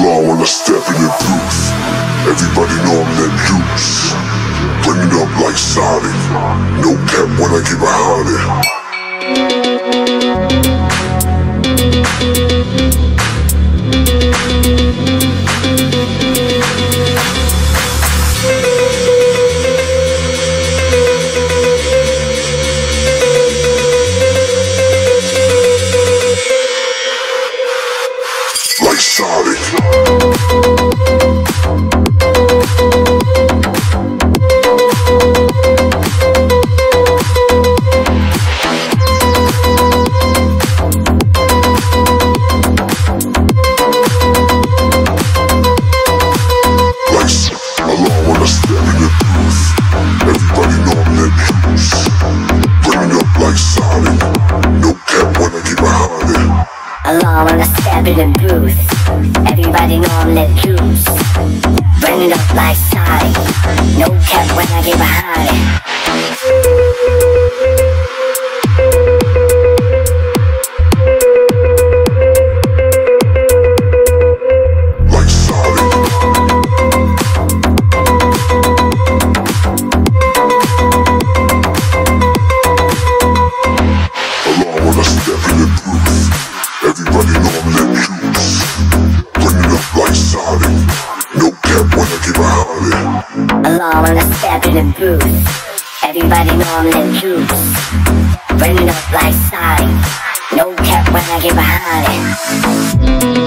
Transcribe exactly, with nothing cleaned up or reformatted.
alarm when I step in your booth. Everybody know I'm let loose. Bring it up like Sonic. No cap when I get behind it. Like Sonic. Alarm when I step in the booth. Everybody know I'm let loose. Bring it up like Sonic. No cap when I get behind it. Like Sonic. Alarm when I step in the booth. Everybody know I'm let loose. Bring it up like Sonic. No cap when I get behind it. Alarm when I step in the booth. Everybody know I'm let loose. Bring it up like Sonic. No cap when I get behind it.